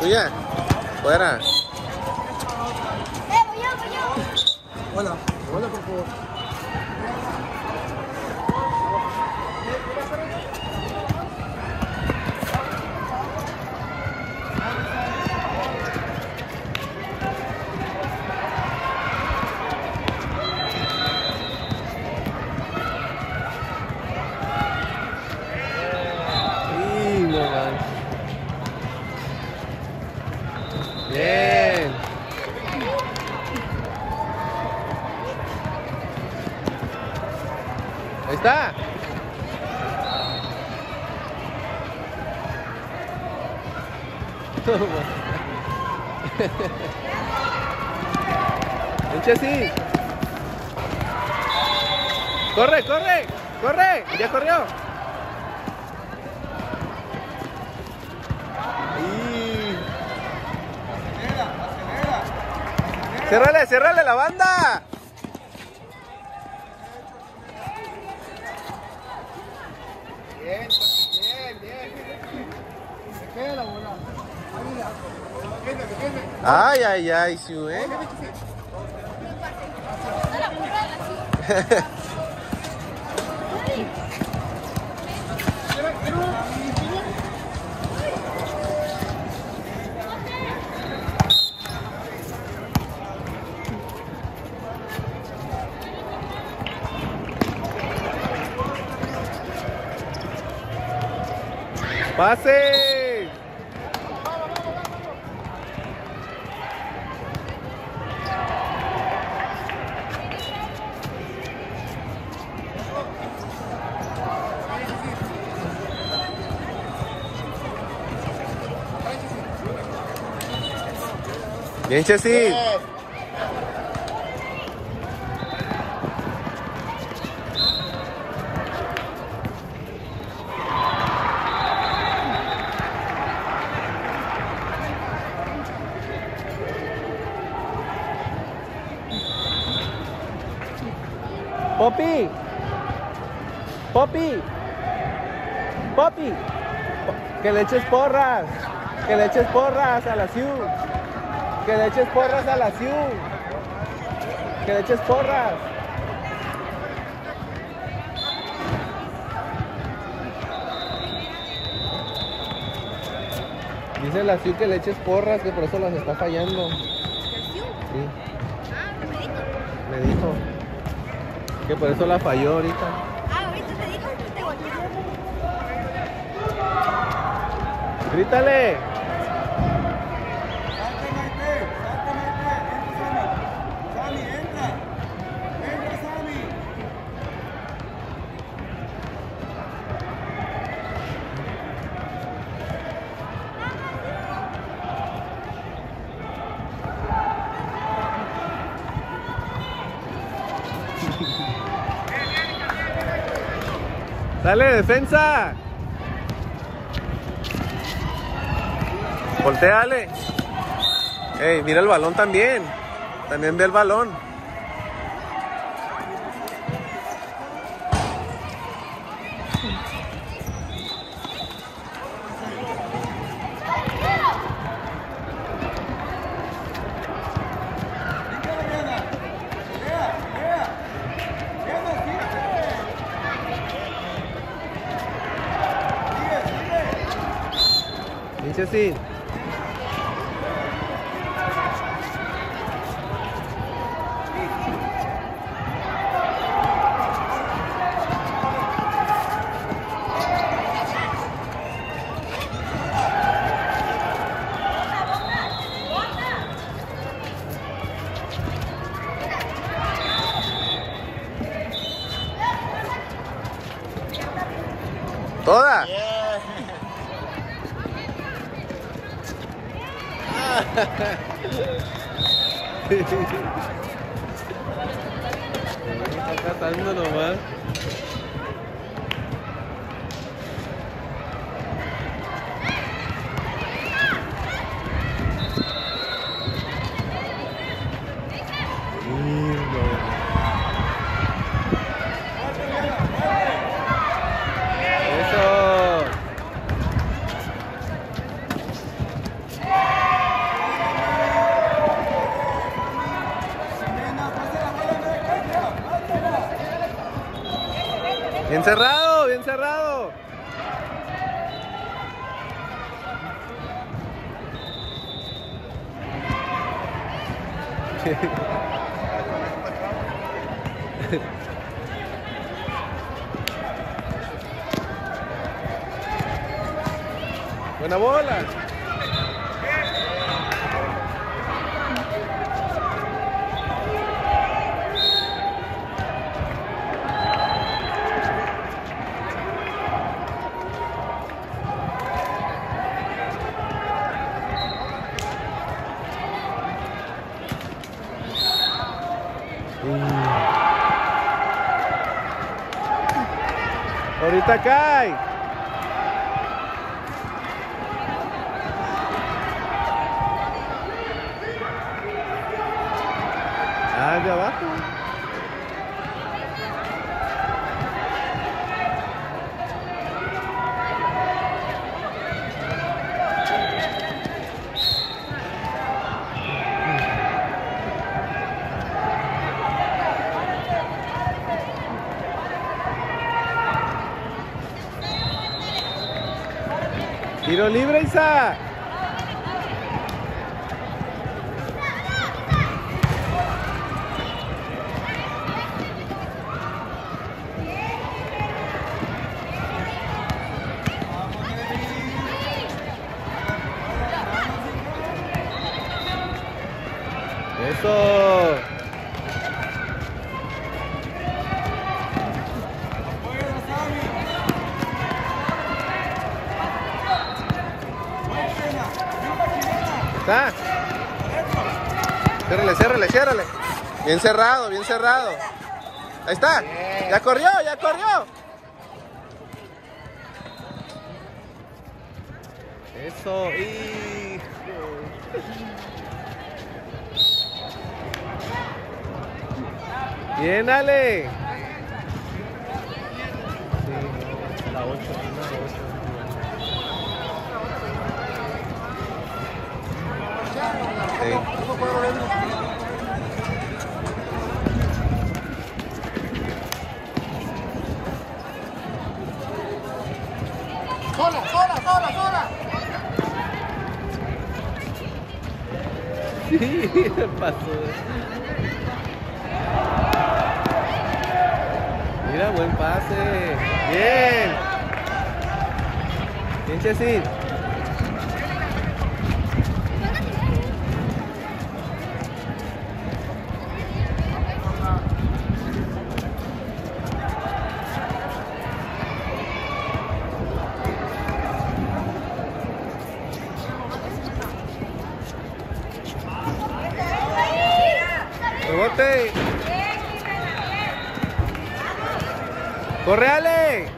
Tuya. Fuera. Voy yo. Hola. Hola, por favor. Bien. Ahí está. Echa así. Corre, corre, corre. Ya corrió. ¡Cérrale, cérrale la banda! Bien, bien, bien. Se queda la bola. Ay, ay, ay, sí, ¿eh? ¡Pase! Bien, Chessy. Poppy, Poppy, Poppy, que le eches porras, que le eches porras a la Siu, que le eches porras a la Siu, que le eches porras. Dice la Siu que le eches porras, que por eso las está fallando. ¿La Siu? Sí. Ah, no me dijo. Me dijo. Que por eso la falló ahorita. Ah, ahorita te digo que te golpearon. ¡Grítale! ¡Salte, Maite! ¡Salte, Maite! ¡Entra, Sami! ¡Entra! ¡Entra, Sami! ¡Dale, defensa! ¡Volteale! ¡Ey, mira el balón también! También ve el balón. Así. Toda. Está catando nomás. Eso. Bien cerrado, bien cerrado. Buena bola. Ahorita cae. Ah, de abajo. Tiro libre, Isa. Eso. Está. Ciérrale, ciérrale, ciérrale. Bien cerrado, bien cerrado. Ahí está. Ya corrió, ya corrió. Eso, hijo. Bien, Ale. La 8, la 8. Sí. ¡Sola, sola, sola, sola! Sí, pasó. Mira, buen pase. Bien. Bien, Chesín. ¡Corre, Ale!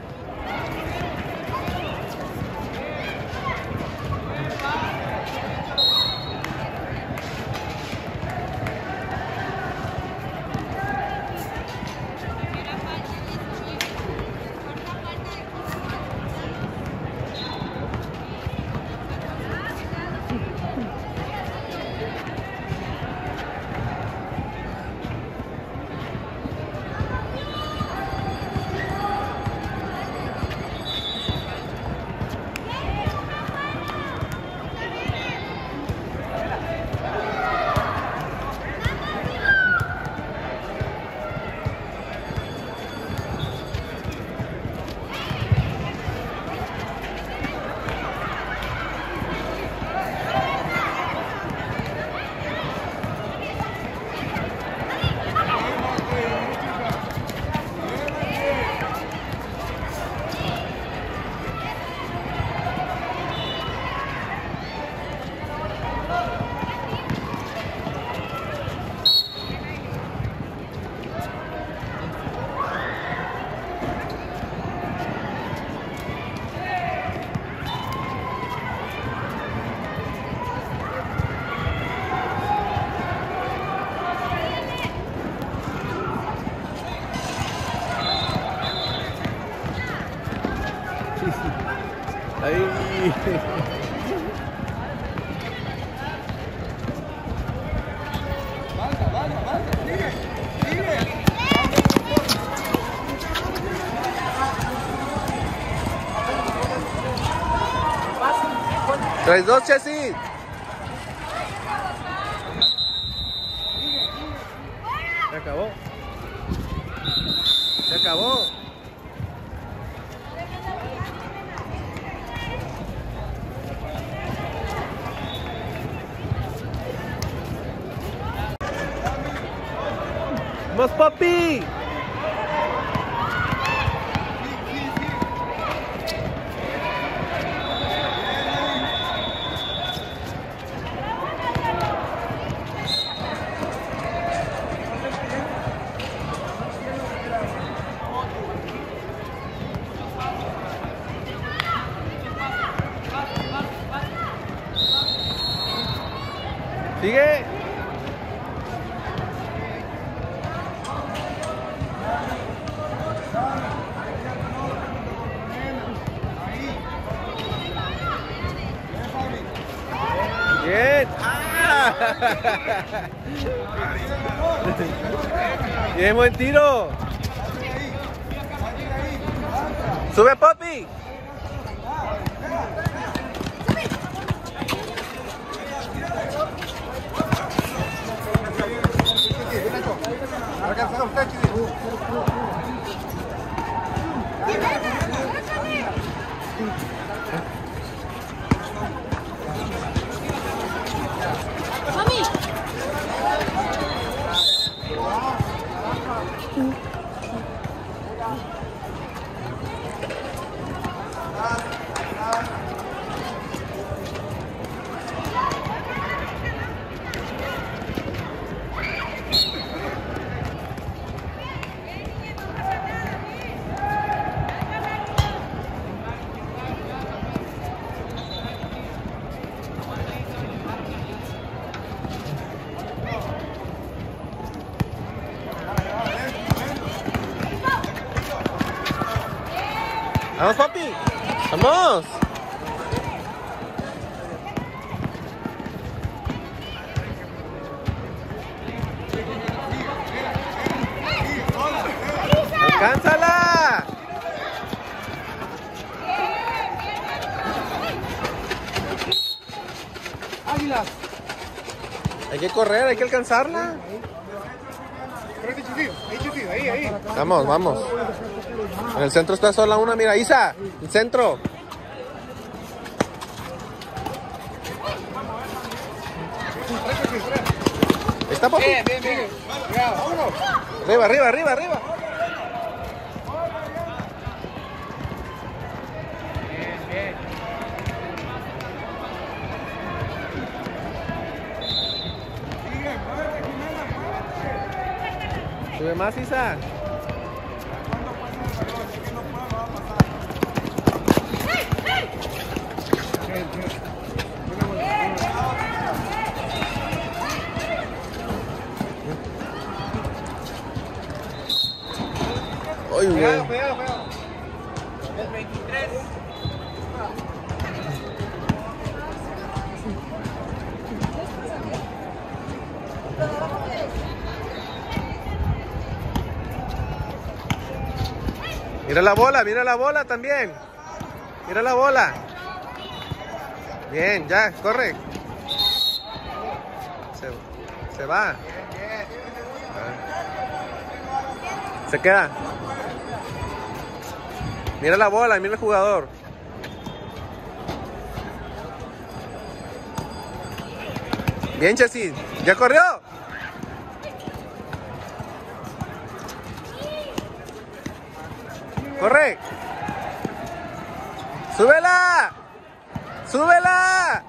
Traes dos chasis. Se acabó. Se acabó. ¡Más, papi! Sigue. Bien. ¡Ah! Bien, buen tiro. Sube, papi. Vamos, papi, vamos. ¡Alcánzala! Águilas. Hay que correr, hay que alcanzarla. Ahí. Vamos, vamos. En el centro está sola una, mira, Isa, el centro. Ahí está, papi. Bien. Arriba. Sube más, Isa. Ay, güey. Cuidado. El 23. Mira la bola también. Mira la bola. Bien, ya, corre. Se va. Se queda. Mira la bola, mira el jugador. Bien, Chasis, ya corrió. Corre. Súbela. Súbela.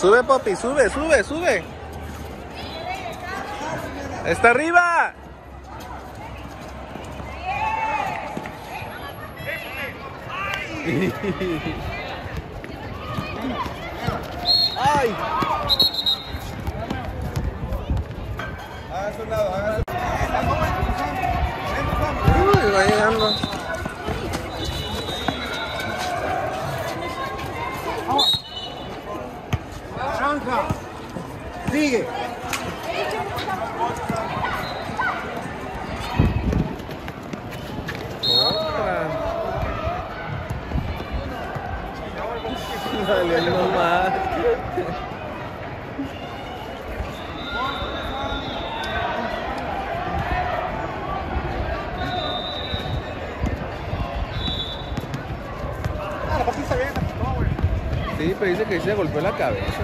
Sube, papi, sube, sube, sube. ¡Está arriba! ¡Ay! Hágase un lado, hágase un lado. Uy, va llegando. Arranca. Sigue. Dale nomás. Sí, pero dice que ahí se golpeó la cabeza.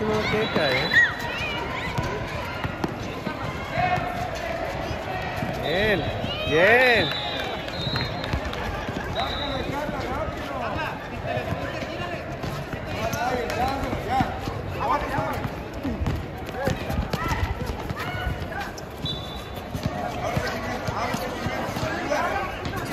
No quiere caer. Bien, bien.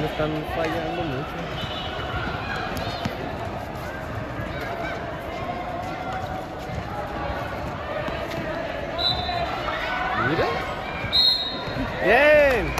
Me están fallando mucho. Mira. Bien. Bien.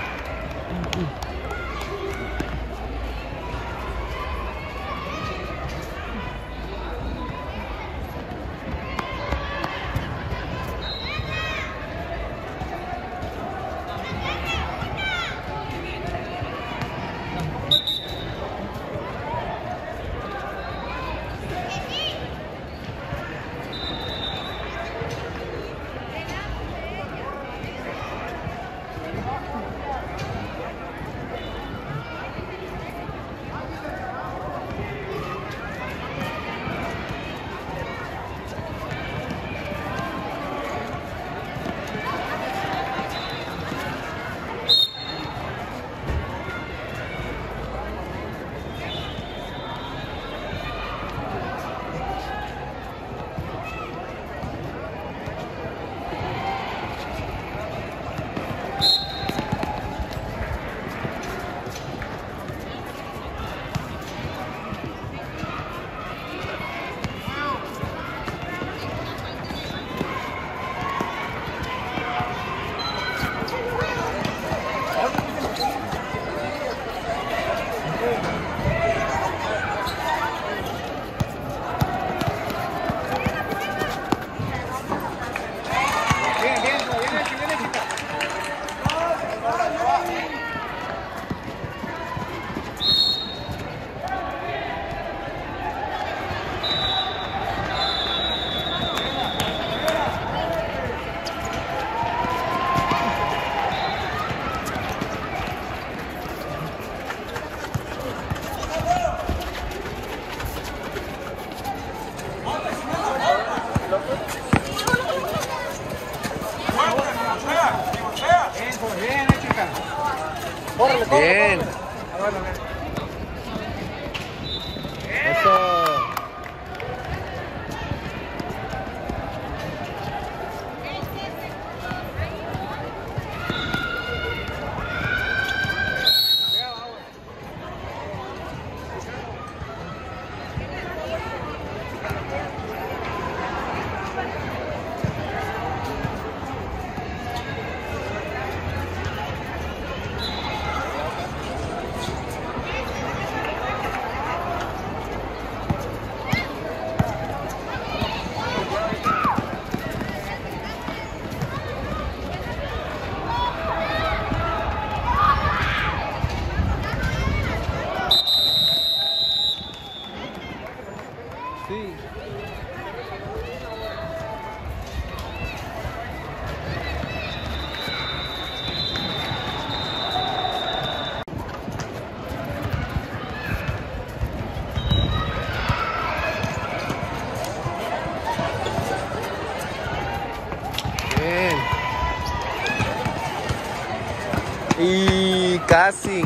Casi.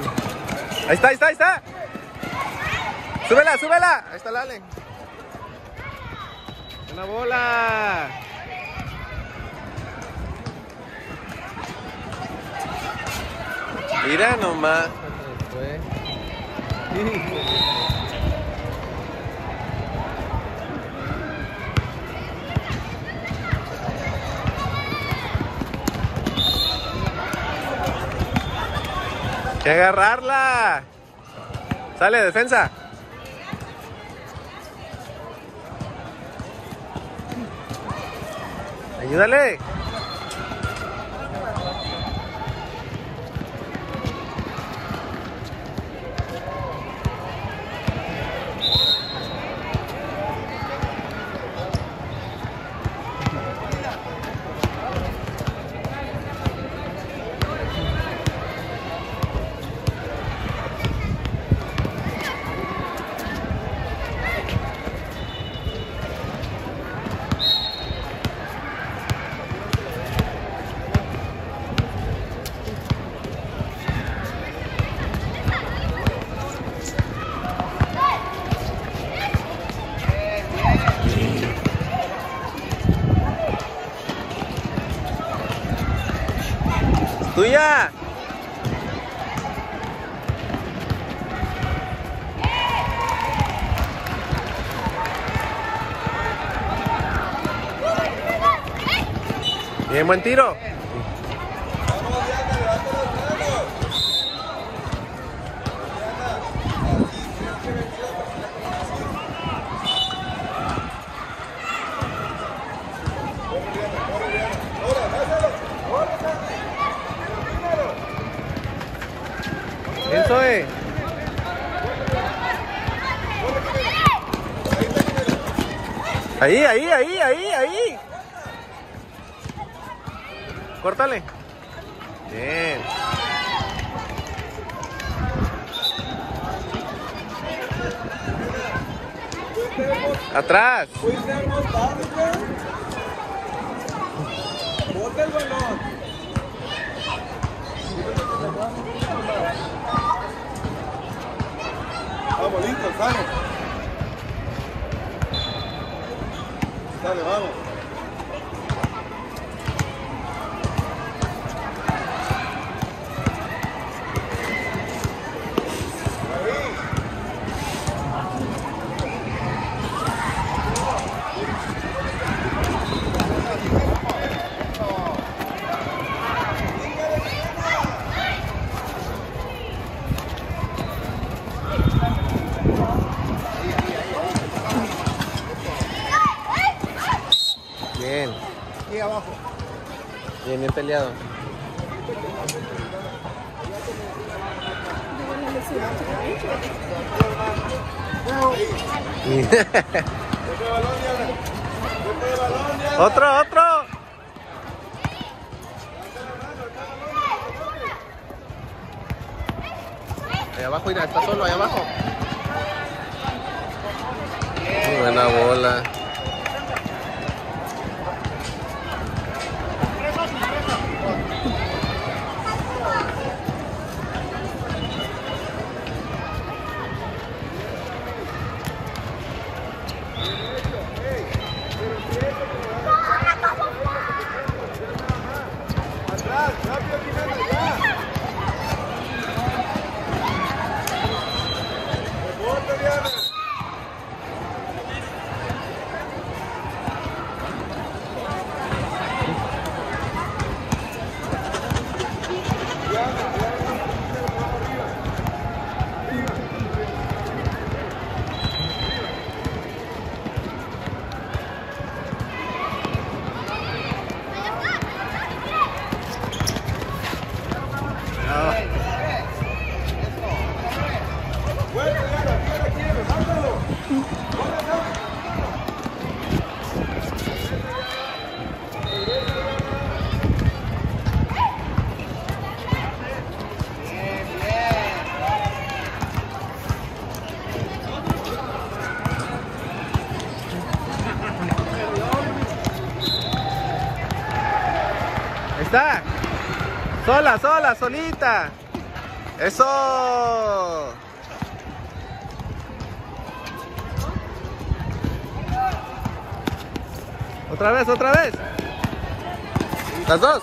Ahí está, ahí está, ahí está. Súbela, súbela. Ahí está la Ale. Buena bola. Mira nomás. ¡Que agarrarla! ¡Sale, defensa! ¡Ayúdale! ¡Tuya! Bien, buen tiro. Eso es. Ahí, ahí, ahí, ahí, ahí. Córtale. Bien. Atrás. Bota el balón. Vamos, listo, vamos. Dale, vamos. Bien, bien peleado. Otro, otro. Allá abajo, mira, está solo, allá abajo. Buena bola. Sola, sola, solita. ¡Eso! ¡Otra vez, otra vez! ¡Las dos!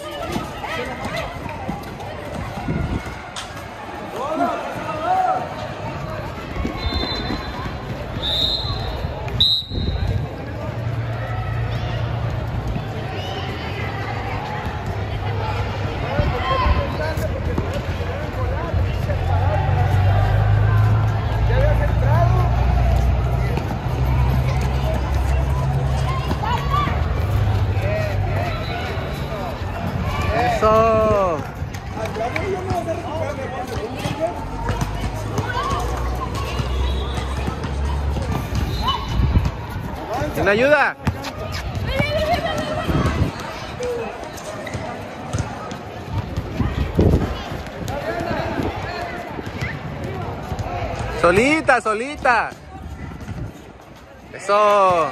¿Quién ayuda? Solita, solita. Eso.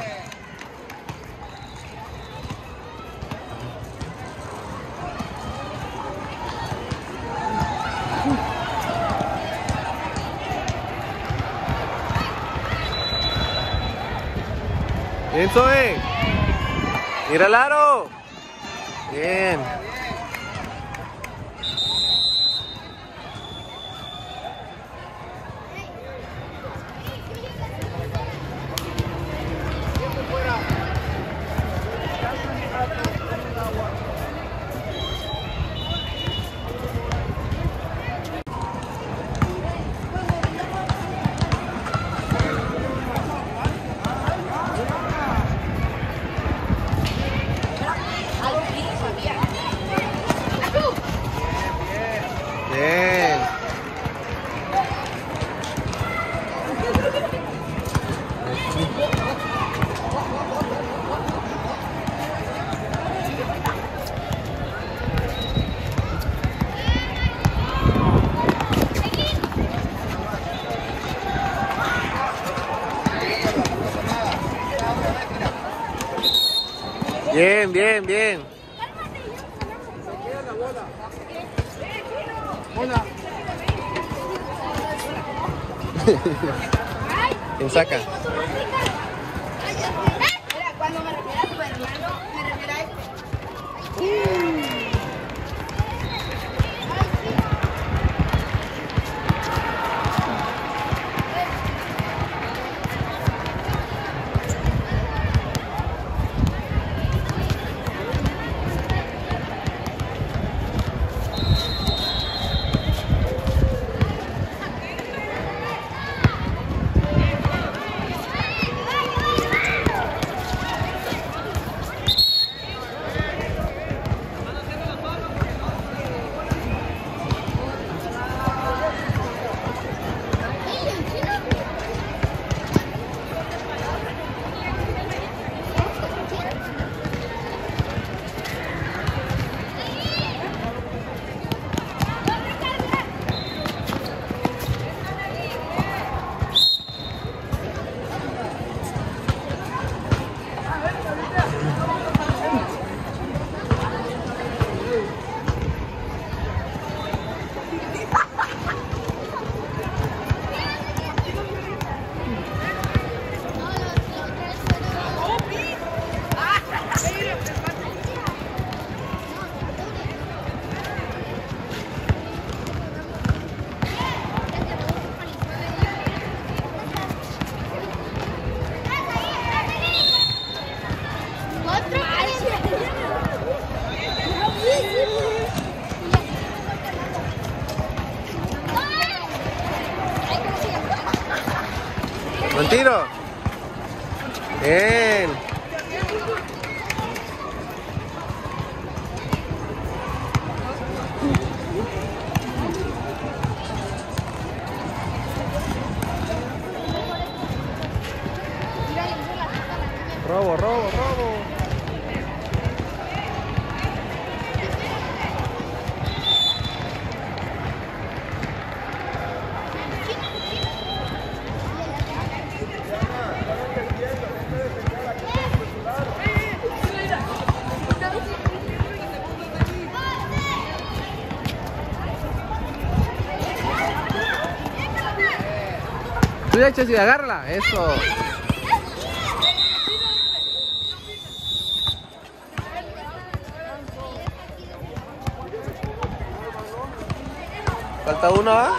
Eso es. Mira el aro. Bien. Bien, bien, bien. ¿Quién saca? Cuando me refiero a tu hermano, me refiero a ¡buen tiro! ¡Bien! ¡Robo, robo, robo! Cuida, Chessy, agárrala. Eso. Falta uno, ¿va?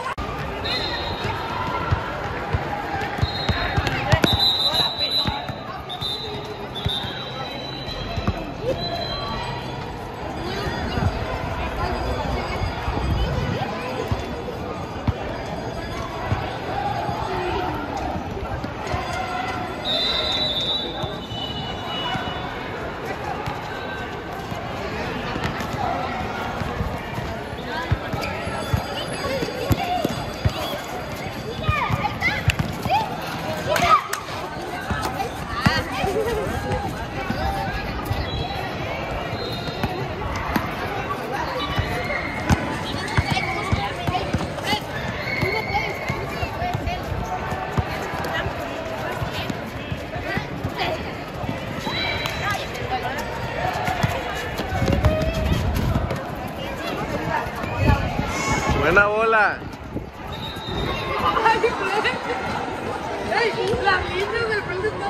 Buena bola. Ay, la gente del frente está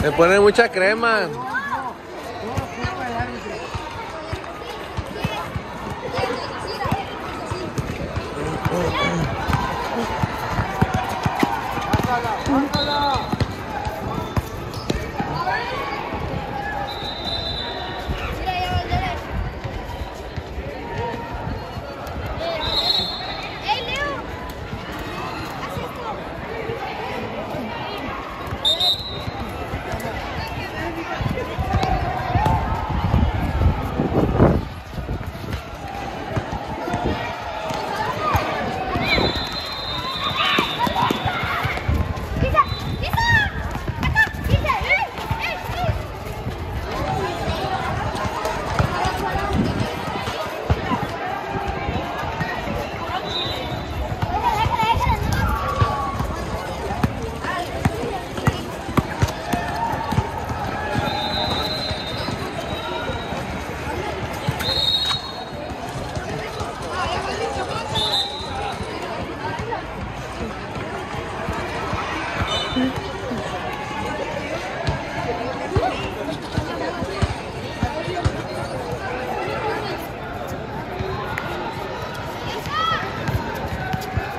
le ponen mucha crema.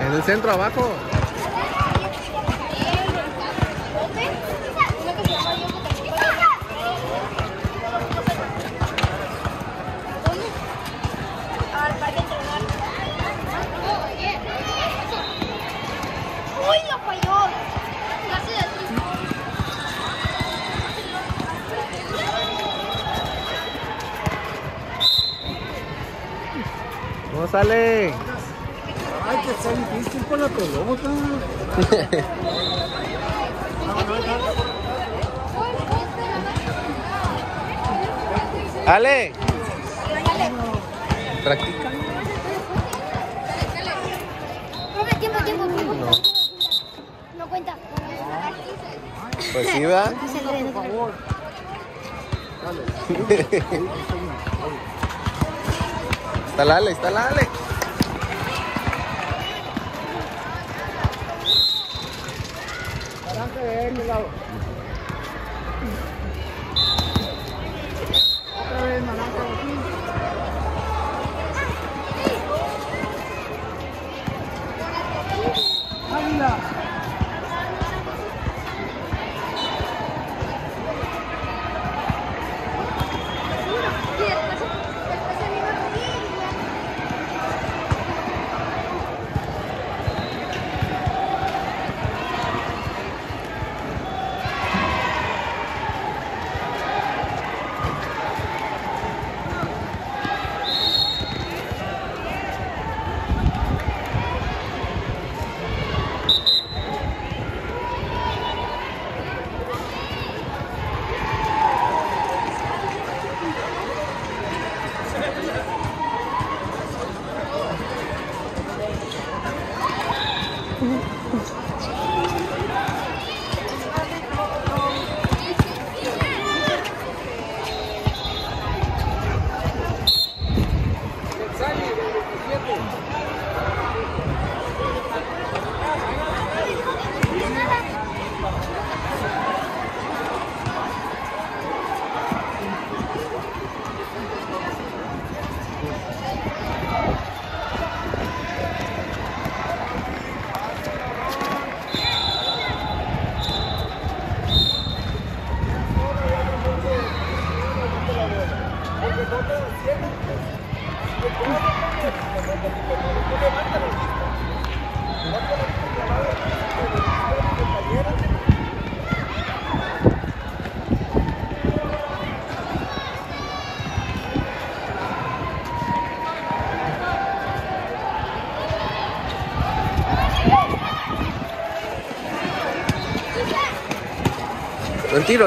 En el centro abajo. sale. Ay, que está difícil con la pelota. Ale. Practica. Tiempo. No cuenta. Pues sí, va. Por favor. Dale. Está la Ale. Adelante de él, mi lado. Otra vez, malante de aquí. ¡Águila!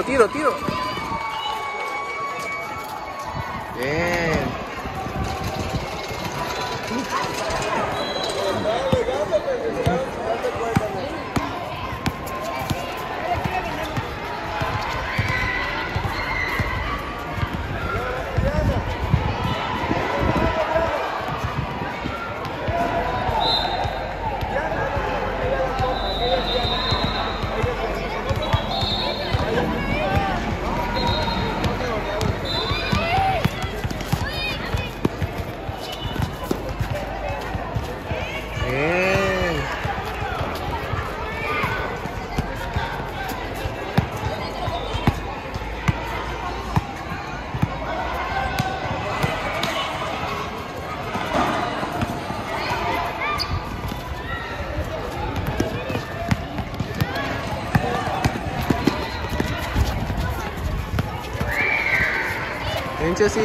Tiro. Bien. Sí.